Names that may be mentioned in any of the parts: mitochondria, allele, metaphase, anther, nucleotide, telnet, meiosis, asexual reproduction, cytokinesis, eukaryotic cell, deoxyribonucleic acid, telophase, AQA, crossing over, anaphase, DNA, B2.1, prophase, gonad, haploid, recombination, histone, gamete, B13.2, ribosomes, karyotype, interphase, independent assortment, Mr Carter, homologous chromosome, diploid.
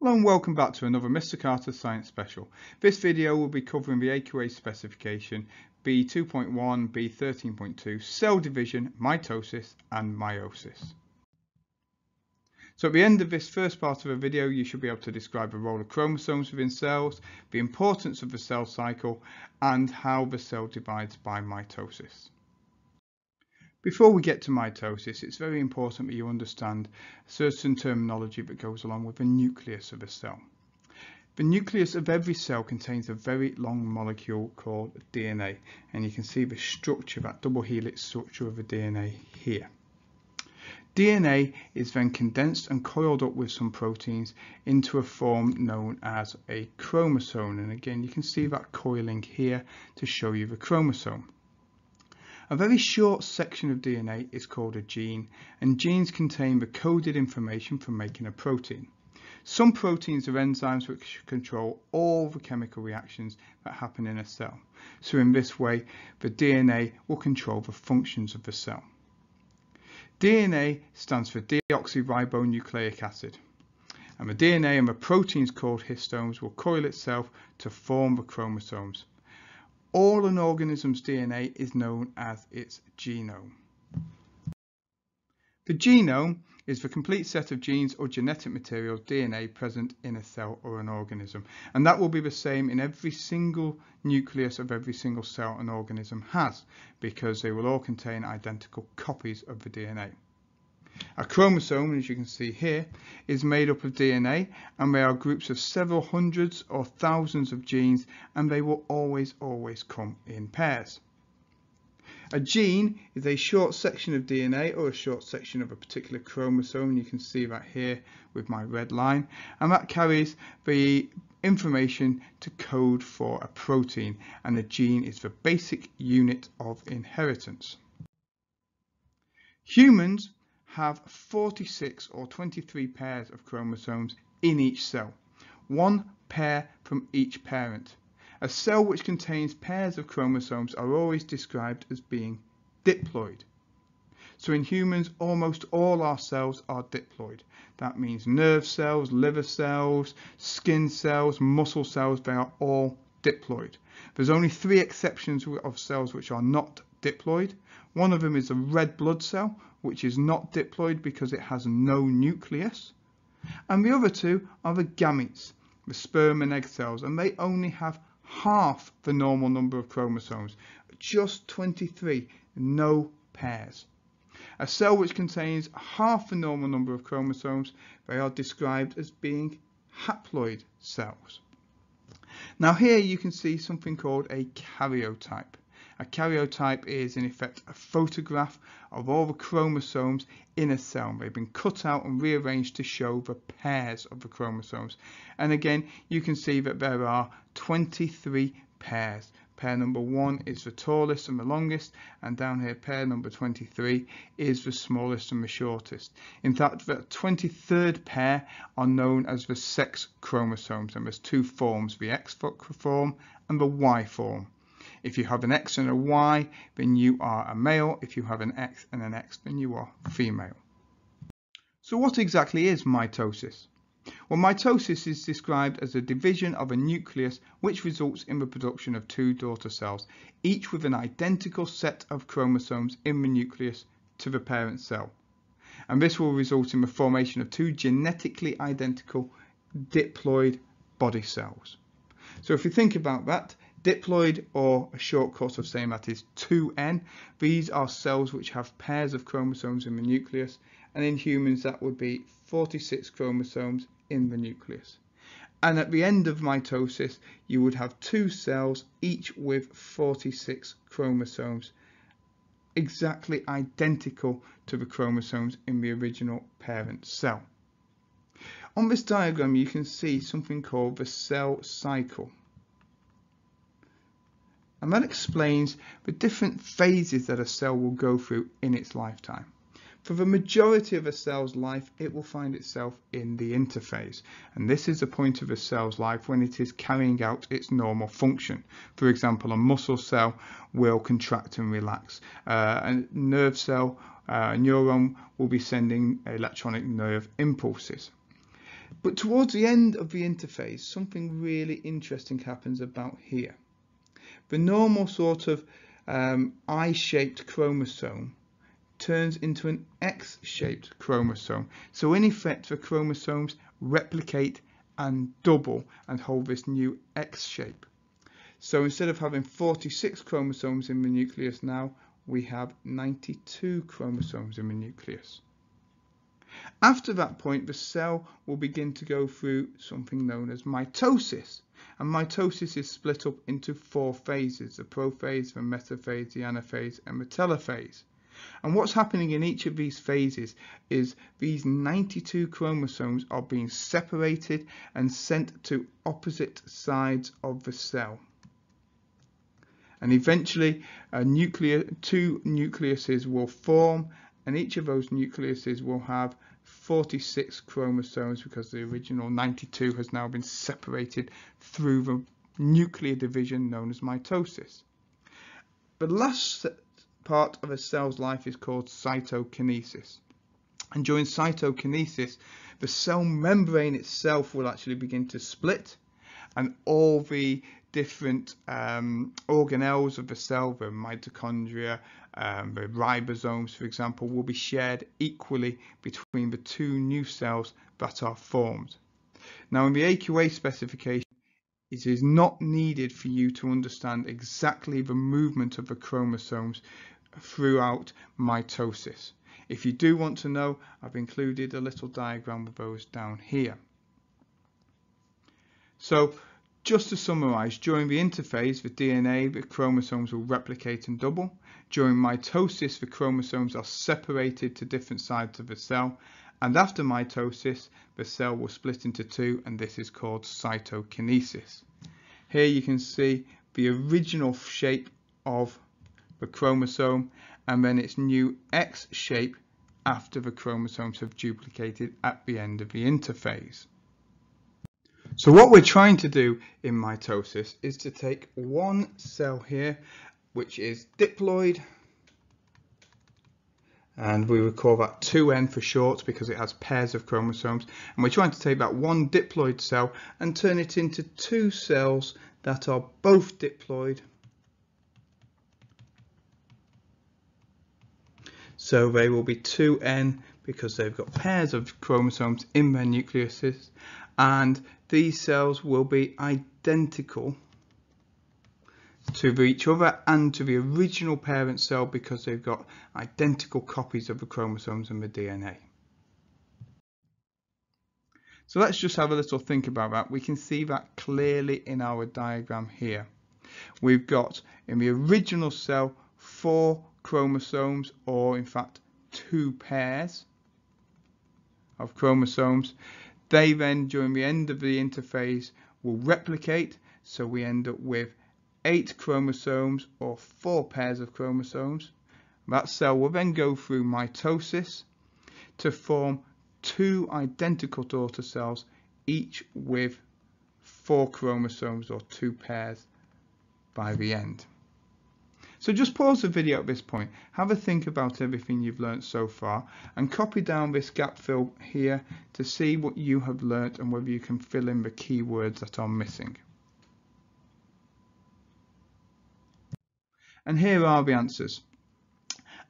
Hello and welcome back to another Mr Carter Science Special. This video will be covering the AQA specification, B2.1, B13.2, cell division, mitosis and meiosis. So at the end of this first part of the video, you should be able to describe the role of chromosomes within cells, the importance of the cell cycle and how the cell divides by mitosis. Before we get to mitosis, it's very important that you understand certain terminology that goes along with the nucleus of a cell. The nucleus of every cell contains a very long molecule called DNA, and you can see the structure, that double helix structure of the DNA here. DNA is then condensed and coiled up with some proteins into a form known as a chromosome, and again you can see that coiling here to show you the chromosome. A very short section of DNA is called a gene, and genes contain the coded information for making a protein. Some proteins are enzymes which control all the chemical reactions that happen in a cell. So in this way, the DNA will control the functions of the cell. DNA stands for deoxyribonucleic acid, and the DNA and the proteins called histones will coil itself to form the chromosomes. All an organism's DNA is known as its genome. The genome is the complete set of genes or genetic material DNA present in a cell or an organism, and that will be the same in every single nucleus of every single cell an organism has, because they will all contain identical copies of the DNA. A chromosome, as you can see here, is made up of DNA, and they are groups of several hundreds or thousands of genes, and they will always come in pairs. A gene is a short section of DNA or a short section of a particular chromosome, and you can see that here with my red line, and that carries the information to code for a protein, and a gene is the basic unit of inheritance. Humans have 46 or 23 pairs of chromosomes in each cell, one pair from each parent. A cell which contains pairs of chromosomes are always described as being diploid. So in humans, almost all our cells are diploid. That means nerve cells, liver cells, skin cells, muscle cells, they are all diploid. There's only three exceptions of cells which are not diploid. One of them is a red blood cell, which is not diploid because it has no nucleus, and the other two are the gametes, the sperm and egg cells, and they only have half the normal number of chromosomes, just 23, no pairs. A cell which contains half the normal number of chromosomes, they are described as being haploid cells. Now here you can see something called a karyotype. A karyotype is in effect a photograph of all the chromosomes in a cell. They've been cut out and rearranged to show the pairs of the chromosomes. And again, you can see that there are 23 pairs. Pair number 1 is the tallest and the longest, and down here pair number 23 is the smallest and the shortest. In fact, the 23rd pair are known as the sex chromosomes, and there's two forms, the X form and the Y form. If you have an X and a Y, then you are a male. If you have an X and an X, then you are female. So what exactly is mitosis? Well, mitosis is described as a division of a nucleus which results in the production of two daughter cells, each with an identical set of chromosomes in the nucleus to the parent cell. And this will result in the formation of two genetically identical diploid body cells. So if you think about that, diploid, or a shortcut of saying that is 2N, these are cells which have pairs of chromosomes in the nucleus, and in humans that would be 46 chromosomes in the nucleus. And at the end of mitosis you would have two cells each with 46 chromosomes, exactly identical to the chromosomes in the original parent cell. On this diagram you can see something called the cell cycle. And that explains the different phases that a cell will go through in its lifetime. For the majority of a cell's life, it will find itself in the interphase. And this is the point of a cell's life when it is carrying out its normal function. For example, a muscle cell will contract and relax. A nerve cell, a neuron, will be sending electronic nerve impulses. But towards the end of the interphase, something really interesting happens about here. The normal sort of I-shaped chromosome turns into an X-shaped chromosome. So in effect, the chromosomes replicate and double and hold this new X shape. So instead of having 46 chromosomes in the nucleus now, we have 92 chromosomes in the nucleus. After that point, the cell will begin to go through something known as mitosis. And mitosis is split up into four phases: the prophase, the metaphase, the anaphase, and the telophase. And what's happening in each of these phases is these 92 chromosomes are being separated and sent to opposite sides of the cell. And eventually two nucleuses will form, and each of those nucleuses will have 46 chromosomes because the original 92 has now been separated through the nuclear division known as mitosis. The last part of a cell's life is called cytokinesis. And during cytokinesis, the cell membrane itself will actually begin to split, and all the different organelles of the cell, the mitochondria, the ribosomes, for example, will be shared equally between the two new cells that are formed. Now, in the AQA specification, it is not needed for you to understand exactly the movement of the chromosomes throughout mitosis. If you do want to know, I've included a little diagram of those down here. So just to summarize, during the interphase, the DNA, the chromosomes will replicate and double. During mitosis, the chromosomes are separated to different sides of the cell. And after mitosis, the cell will split into two, and this is called cytokinesis. Here you can see the original shape of the chromosome and then its new X shape after the chromosomes have duplicated at the end of the interphase. So what we're trying to do in mitosis is to take one cell here, which is diploid, and we would call that 2N for short because it has pairs of chromosomes, and we're trying to take that one diploid cell and turn it into two cells that are both diploid. So they will be 2N because they've got pairs of chromosomes in their nucleuses, and these cells will be identical to each other and to the original parent cell because they've got identical copies of the chromosomes and the DNA. So let's just have a little think about that. We can see that clearly in our diagram here. We've got in the original cell four chromosomes, or in fact two pairs of chromosomes. They then, during the end of the interphase, will replicate, so we end up with 8 chromosomes, or 4 pairs of chromosomes. That cell will then go through mitosis to form two identical daughter cells, each with 4 chromosomes, or 2 pairs by the end. So just pause the video at this point, have a think about everything you've learnt so far, and copy down this gap fill here to see what you have learnt and whether you can fill in the keywords that are missing. And here are the answers.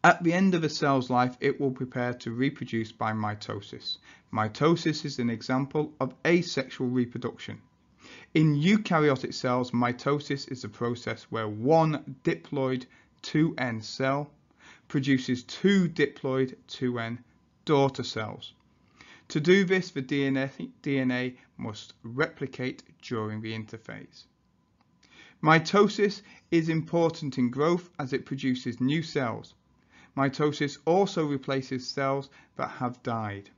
At the end of a cell's life, it will prepare to reproduce by mitosis. Mitosis is an example of asexual reproduction. In eukaryotic cells, mitosis is a process where one diploid 2N cell produces two diploid 2N daughter cells. To do this, the DNA must replicate during the interphase. Mitosis is important in growth as it produces new cells. Mitosis also replaces cells that have died.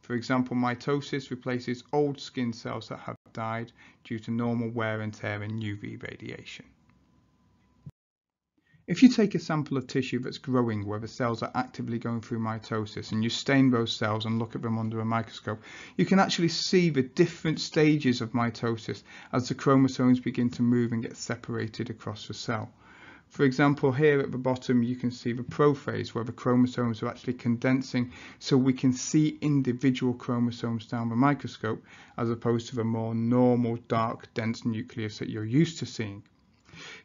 For example, mitosis replaces old skin cells that have died due to normal wear and tear and UV radiation. If you take a sample of tissue that's growing where the cells are actively going through mitosis and you stain those cells and look at them under a microscope, you can actually see the different stages of mitosis as the chromosomes begin to move and get separated across the cell. For example, here at the bottom you can see the prophase, where the chromosomes are actually condensing, so we can see individual chromosomes down the microscope, as opposed to the more normal dark dense nucleus that you're used to seeing.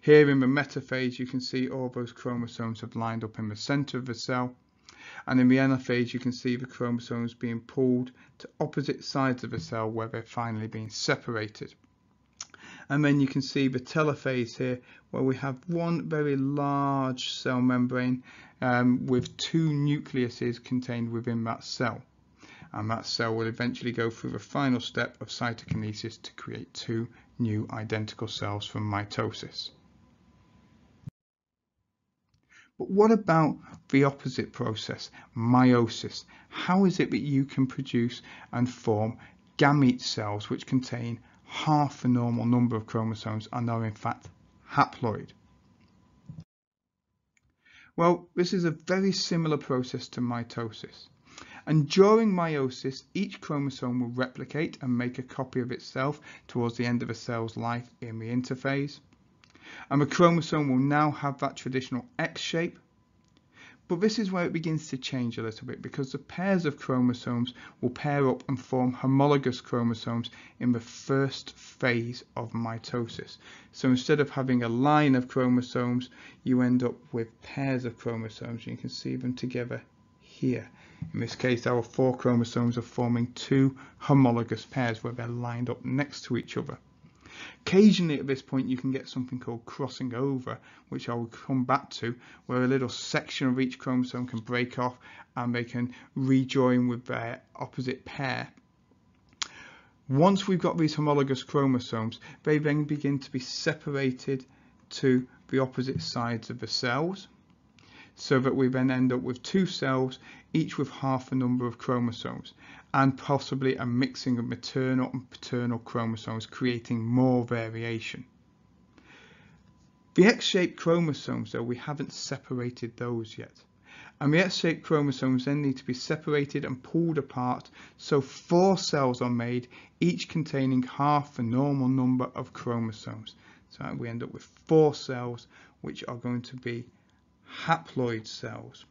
Here in the metaphase you can see all those chromosomes have lined up in the centre of the cell, and in the anaphase you can see the chromosomes being pulled to opposite sides of the cell where they're finally being separated. And then you can see the telophase here, where we have one very large cell membrane with two nucleuses contained within that cell. And that cell will eventually go through the final step of cytokinesis to create two new identical cells from mitosis. But what about the opposite process, meiosis? How is it that you can produce and form gamete cells which contain half the normal number of chromosomes and are in fact haploid? Well, this is a very similar process to mitosis. And during meiosis, each chromosome will replicate and make a copy of itself towards the end of a cell's life in the interphase. And the chromosome will now have that traditional X shape. But this is where it begins to change a little bit, because the pairs of chromosomes will pair up and form homologous chromosomes in the first phase of mitosis. So instead of having a line of chromosomes, you end up with pairs of chromosomes. You can see them together here. In this case, our four chromosomes are forming two homologous pairs where they're lined up next to each other. Occasionally at this point you can get something called crossing over, which I will come back to, where a little section of each chromosome can break off and they can rejoin with their opposite pair. Once we've got these homologous chromosomes, they then begin to be separated to the opposite sides of the cells, so that we then end up with two cells, each with half the number of chromosomes, and possibly a mixing of maternal and paternal chromosomes, creating more variation. The X-shaped chromosomes, though, we haven't separated those yet. And the X-shaped chromosomes then need to be separated and pulled apart, so four cells are made, each containing half the normal number of chromosomes. So we end up with four cells, which are going to be haploid cells,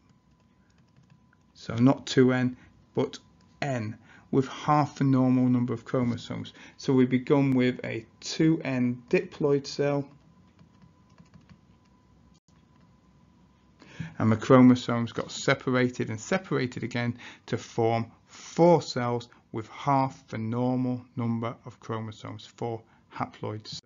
so not 2n but n, with half the normal number of chromosomes. So we begin with a 2n diploid cell, and the chromosomes got separated and separated again to form four cells with half the normal number of chromosomes, four haploid cells.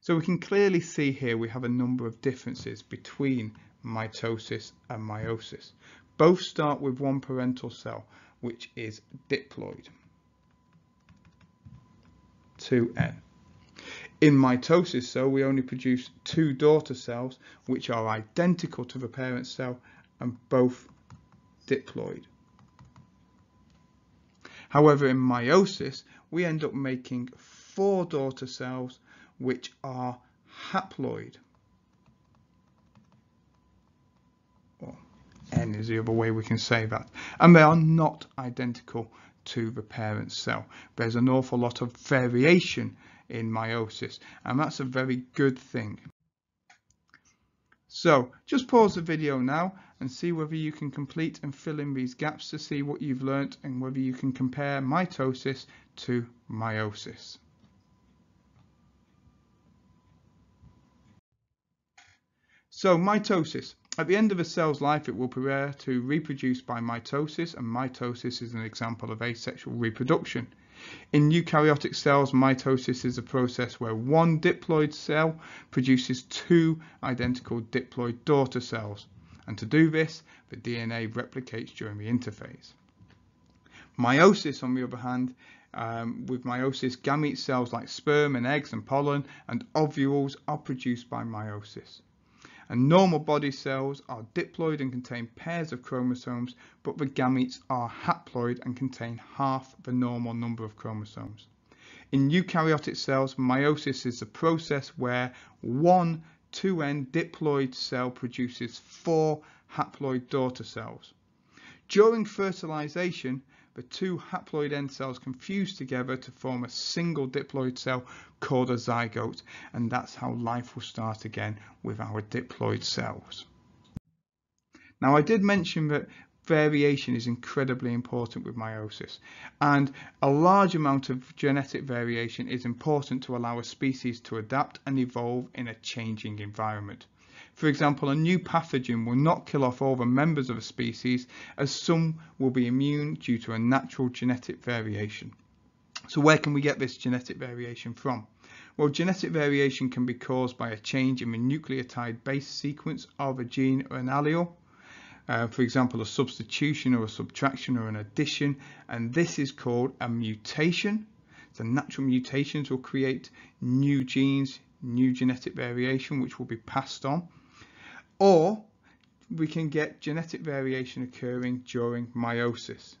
So we can clearly see here we have a number of differences between mitosis and meiosis. Both start with one parental cell, which is diploid, 2n. In mitosis, though, we only produce two daughter cells, which are identical to the parent cell and both diploid. However, in meiosis, we end up making four daughter cells, which are haploid, or n is the other way we can say that, and they are not identical to the parent cell. There's an awful lot of variation in meiosis, and that's a very good thing. So just pause the video now and see whether you can complete and fill in these gaps to see what you've learnt and whether you can compare mitosis to meiosis. So mitosis. At the end of a cell's life, it will prepare to reproduce by mitosis, and mitosis is an example of asexual reproduction. In eukaryotic cells, mitosis is a process where one diploid cell produces two identical diploid daughter cells, and to do this, the DNA replicates during the interphase. Meiosis, on the other hand, with meiosis, gamete cells like sperm and eggs and pollen and ovules are produced by meiosis. And normal body cells are diploid and contain pairs of chromosomes, but the gametes are haploid and contain half the normal number of chromosomes. In eukaryotic cells, meiosis is the process where one 2n diploid cell produces four haploid daughter cells. During fertilization, the two haploid end cells can fuse together to form a single diploid cell called a zygote, and that's how life will start again with our diploid cells. Now, I did mention that variation is incredibly important with meiosis, and a large amount of genetic variation is important to allow a species to adapt and evolve in a changing environment. For example, a new pathogen will not kill off all the members of a species, as some will be immune due to a natural genetic variation. So where can we get this genetic variation from? Well, genetic variation can be caused by a change in the nucleotide base sequence of a gene or an allele. For example, a substitution or a subtraction or an addition, and this is called a mutation. So natural mutations will create new genes, new genetic variation, which will be passed on. Or we can get genetic variation occurring during meiosis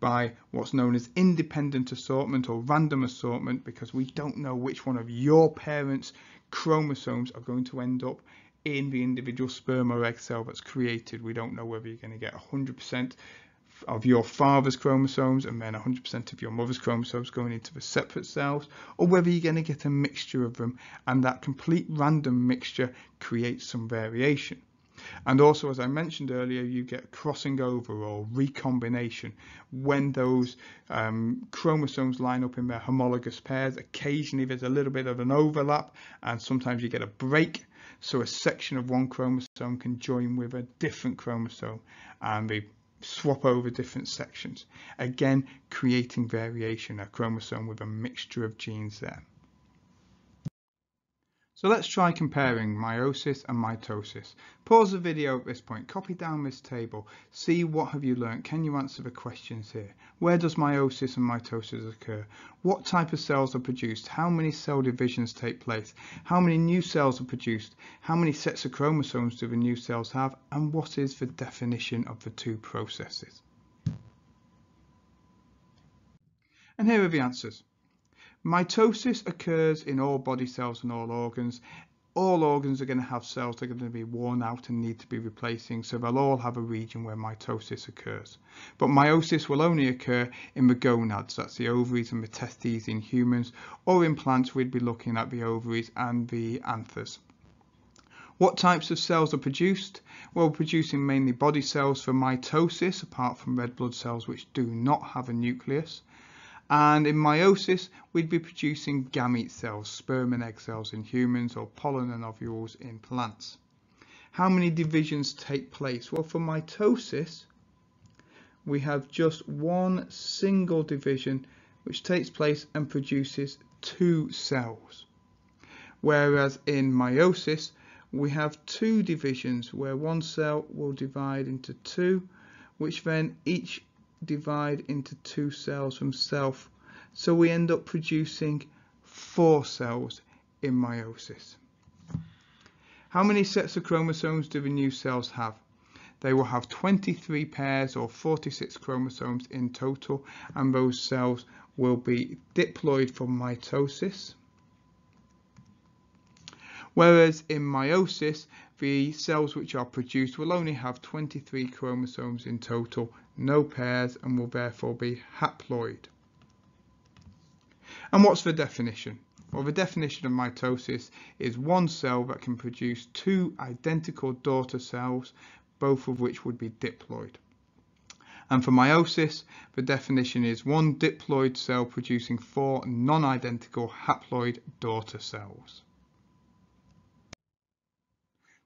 by what's known as independent assortment or random assortment, because we don't know which one of your parents' chromosomes are going to end up in the individual sperm or egg cell that's created. We don't know whether you're going to get 100% of your father's chromosomes and then 100% of your mother's chromosomes going into the separate cells, or whether you're going to get a mixture of them, and that complete random mixture creates some variation. And also, as I mentioned earlier, you get crossing over or recombination when those chromosomes line up in their homologous pairs. Occasionally there's a little bit of an overlap, and sometimes you get a break, so a section of one chromosome can join with a different chromosome and they swap over different sections, again creating variation, a chromosome with a mixture of genes there. So let's try comparing meiosis and mitosis. Pause the video at this point, copy down this table, see what have you learnt, can you answer the questions here? Where does meiosis and mitosis occur? What type of cells are produced? How many cell divisions take place? How many new cells are produced? How many sets of chromosomes do the new cells have? And what is the definition of the two processes? And here are the answers. Mitosis occurs in all body cells and all organs. All organs are going to have cells that are going to be worn out and need to be replacing, so they'll all have a region where mitosis occurs. But meiosis will only occur in the gonads, that's the ovaries and the testes in humans, or in plants we'd be looking at the ovaries and the anthers. What types of cells are produced? Well, producing mainly body cells for mitosis, apart from red blood cells which do not have a nucleus. And in meiosis, we'd be producing gamete cells, sperm and egg cells in humans, or pollen and ovules in plants. How many divisions take place? Well, for mitosis, we have just one single division which takes place and produces two cells. Whereas in meiosis, we have two divisions where one cell will divide into two, which then each divide into two cells themselves, so we end up producing four cells in meiosis. How many sets of chromosomes do the new cells have? They will have 23 pairs or 46 chromosomes in total, and those cells will be diploid for mitosis. Whereas in meiosis, the cells which are produced will only have 23 chromosomes in total, no pairs, and will therefore be haploid. And what's the definition? Well, the definition of mitosis is one cell that can produce two identical daughter cells, both of which would be diploid. And for meiosis, the definition is one diploid cell producing four non-identical haploid daughter cells.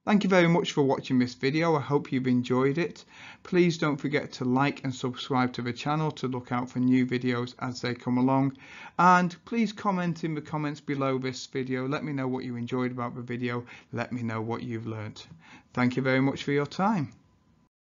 Thank you very much for watching this video. I hope you've enjoyed it. Please don't forget to like and subscribe to the channel to look out for new videos as they come along. And please comment in the comments below this video. Let me know what you enjoyed about the video. Let me know what you've learnt. Thank you very much for your time.